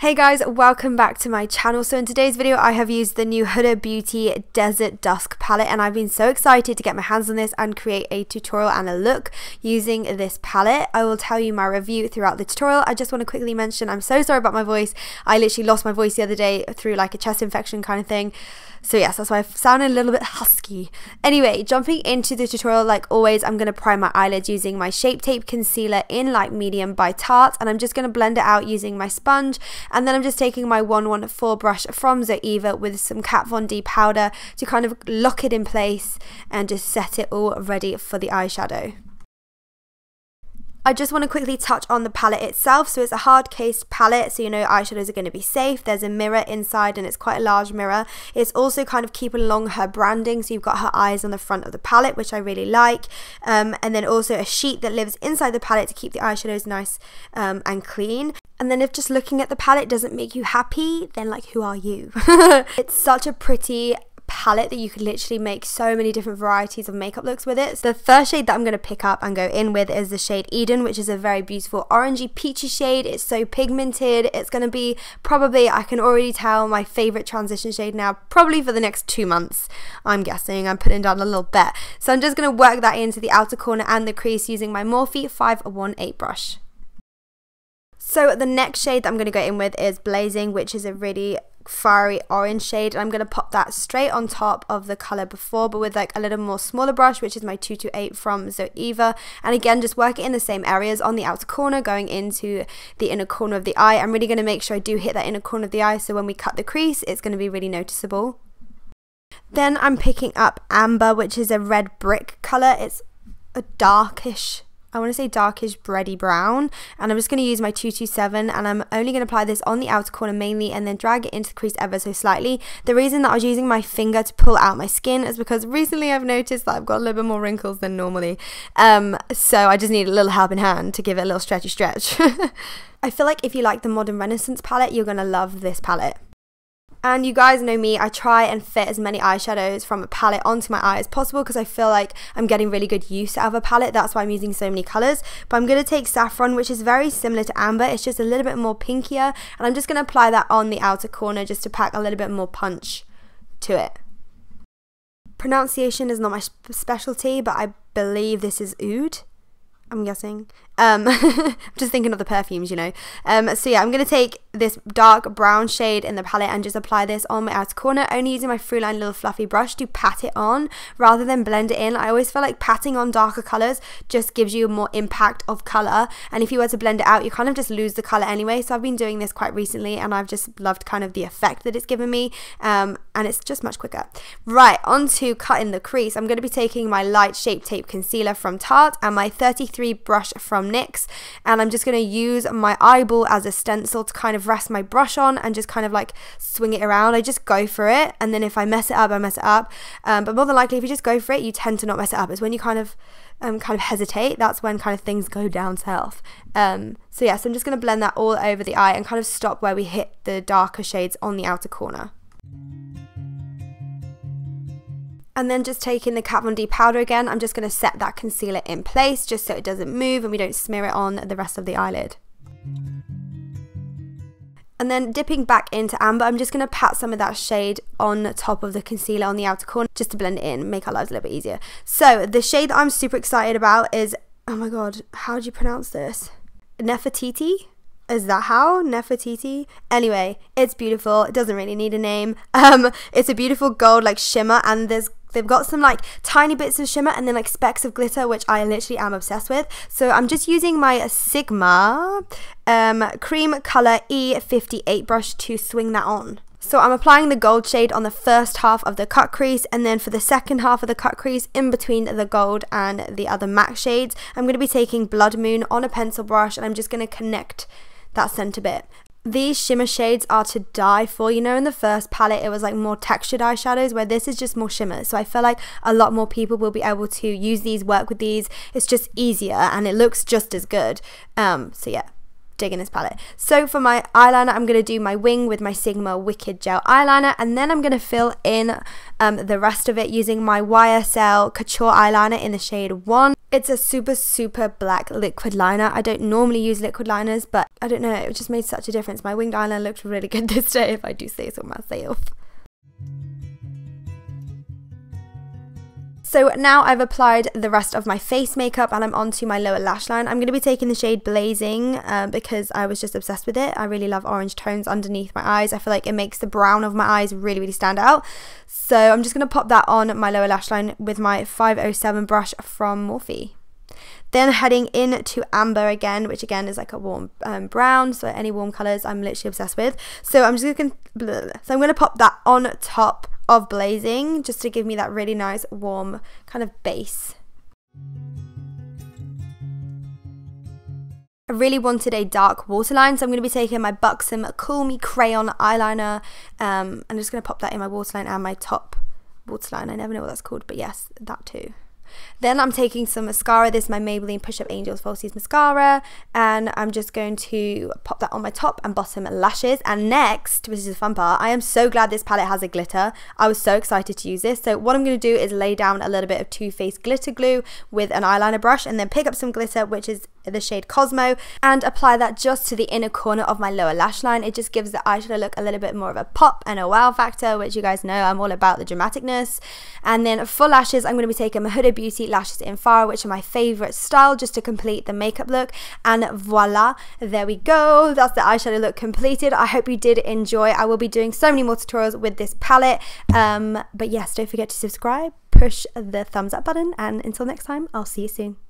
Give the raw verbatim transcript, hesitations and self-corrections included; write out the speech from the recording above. Hey guys, welcome back to my channel. So in today's video I have used the new Huda Beauty Desert Dusk palette, and I've been so excited to get my hands on this and create a tutorial and a look using this palette. I will tell you my review throughout the tutorial. I just want to quickly mention I'm so sorry about my voice. I literally lost my voice the other day through like a chest infection kind of thing. So yes, that's why I sounded a little bit husky. Anyway, jumping into the tutorial, like always, I'm going to prime my eyelids using my Shape Tape Concealer in Light Medium by Tarte, and I'm just going to blend it out using my sponge, and then I'm just taking my one one four brush from Zoeva with some Kat Von D powder to kind of lock it in place and just set it all ready for the eyeshadow. I just want to quickly touch on the palette itself. So it's a hard cased palette, so you know eyeshadows are going to be safe. There's a mirror inside, and it's quite a large mirror. It's also kind of keeping along her branding, so you've got her eyes on the front of the palette, which I really like. Um, and then also a sheet that lives inside the palette to keep the eyeshadows nice um, and clean. And then if just looking at the palette doesn't make you happy, then like, who are you? It's such a pretty palette that you could literally make so many different varieties of makeup looks with it. So the first shade that I'm going to pick up and go in with is the shade Eden, which is a very beautiful orangey peachy shade. It's so pigmented. It's going to be probably, I can already tell, my favorite transition shade now, probably for the next two months, I'm guessing. I'm putting down a little bet. So I'm just going to work that into the outer corner and the crease using my Morphe five one eight brush. So the next shade that I'm going to go in with is Blazing, which is a really fiery orange shade, and I'm going to pop that straight on top of the colour before, but with like a little more smaller brush, which is my two two eight from Zoeva, and again just work it in the same areas on the outer corner, going into the inner corner of the eye. I'm really going to make sure I do hit that inner corner of the eye, so when we cut the crease it's going to be really noticeable. Then I'm picking up Amber, which is a red brick colour. It's a darkish, I want to say darkish bready brown, and I'm just going to use my two two seven, and I'm only going to apply this on the outer corner mainly and then drag it into the crease ever so slightly. The reason that I was using my finger to pull out my skin is because recently I've noticed that I've got a little bit more wrinkles than normally, um, so I just need a little helping hand to give it a little stretchy stretch. I feel like if you like the Modern Renaissance palette, you're going to love this palette. And you guys know me, I try and fit as many eyeshadows from a palette onto my eye as possible because I feel like I'm getting really good use out of a palette. That's why I'm using so many colours. But I'm going to take Saffron, which is very similar to Amber. It's just a little bit more pinkier. And I'm just going to apply that on the outer corner just to pack a little bit more punch to it. Pronunciation is not my specialty, but I believe this is Oud, I'm guessing. Um, I'm just thinking of the perfumes, you know. Um, so yeah, I'm going to take this dark brown shade in the palette and just apply this on my outer corner, only using my Frueline little fluffy brush to pat it on rather than blend it in. I always feel like patting on darker colours just gives you more impact of colour, and if you were to blend it out you kind of just lose the colour anyway. So I've been doing this quite recently and I've just loved kind of the effect that it's given me, um, and it's just much quicker. Right, on to cutting the crease. I'm going to be taking my light Shape Tape Concealer from Tarte and my thirty-three brush from NYX, and I'm just going to use my eyeball as a stencil to kind of rest my brush on and just kind of like swing it around. I just go for it, and then if I mess it up I mess it up, um, but more than likely if you just go for it you tend to not mess it up. It's when you kind of um, kind of hesitate, that's when kind of things go down south. Um, so yes, yeah, so I'm just going to blend that all over the eye and kind of stop where we hit the darker shades on the outer corner. And then just taking the Kat Von D powder again, I'm just going to set that concealer in place just so it doesn't move and we don't smear it on the rest of the eyelid. And then dipping back into Amber, I'm just going to pat some of that shade on top of the concealer on the outer corner just to blend it in, make our lives a little bit easier. So the shade that I'm super excited about is, oh my god, how do you pronounce this? Nefertiti? Is that how? Nefertiti? Anyway, it's beautiful. It doesn't really need a name. Um, it's a beautiful gold like shimmer, and there's they've got some like tiny bits of shimmer and then like specks of glitter, which I literally am obsessed with. So I'm just using my Sigma um, Cream Colour E fifty-eight brush to swing that on. So I'm applying the gold shade on the first half of the cut crease, and then for the second half of the cut crease in between the gold and the other matte shades, I'm going to be taking Blood Moon on a pencil brush, and I'm just going to connect that centre bit. These shimmer shades are to die for. You know, in the first palette it was like more textured eyeshadows, where this is just more shimmer, so I feel like a lot more people will be able to use these, work with these. It's just easier and it looks just as good. Um, so yeah, digging this palette. So for my eyeliner, I'm going to do my wing with my Sigma Wicked Gel eyeliner, and then I'm going to fill in um, the rest of it using my Y S L Couture eyeliner in the shade one. It's a super, super black liquid liner. I don't normally use liquid liners, but I don't know, it just made such a difference. My winged eyeliner looked really good this day, if I do say so myself. So now I've applied the rest of my face makeup and I'm onto my lower lash line. I'm going to be taking the shade Blazing uh, because I was just obsessed with it. I really love orange tones underneath my eyes. I feel like it makes the brown of my eyes really, really stand out. So I'm just going to pop that on my lower lash line with my five oh seven brush from Morphe. Then heading into Amber again, which again is like a warm um, brown. So any warm colours I'm literally obsessed with. So I'm just going to, so I'm going to pop that on top of Blazing just to give me that really nice warm kind of base. I really wanted a dark waterline, so I'm going to be taking my Buxom Cool Me Crayon eyeliner. Um, I'm just going to pop that in my waterline and my top waterline. I never know what that's called, but yes, that too. Then I'm taking some mascara. This is my Maybelline Push Up Angels Falsies mascara, and I'm just going to pop that on my top and bottom lashes. And next, which is the fun part, I am so glad this palette has a glitter. I was so excited to use this. So what I'm going to do is lay down a little bit of Too Faced glitter glue with an eyeliner brush, and then pick up some glitter, which is the shade Cosmo, and apply that just to the inner corner of my lower lash line. It just gives the eyeshadow look a little bit more of a pop and a wow factor, which you guys know I'm all about the dramaticness. And then for lashes, I'm going to be taking my Huda Beauty lashes in Farah, which are my favorite style, just to complete the makeup look. And voila, there we go, that's the eyeshadow look completed. I hope you did enjoy. I will be doing so many more tutorials with this palette, um but yes, don't forget to subscribe, push the thumbs up button, and until next time, I'll see you soon.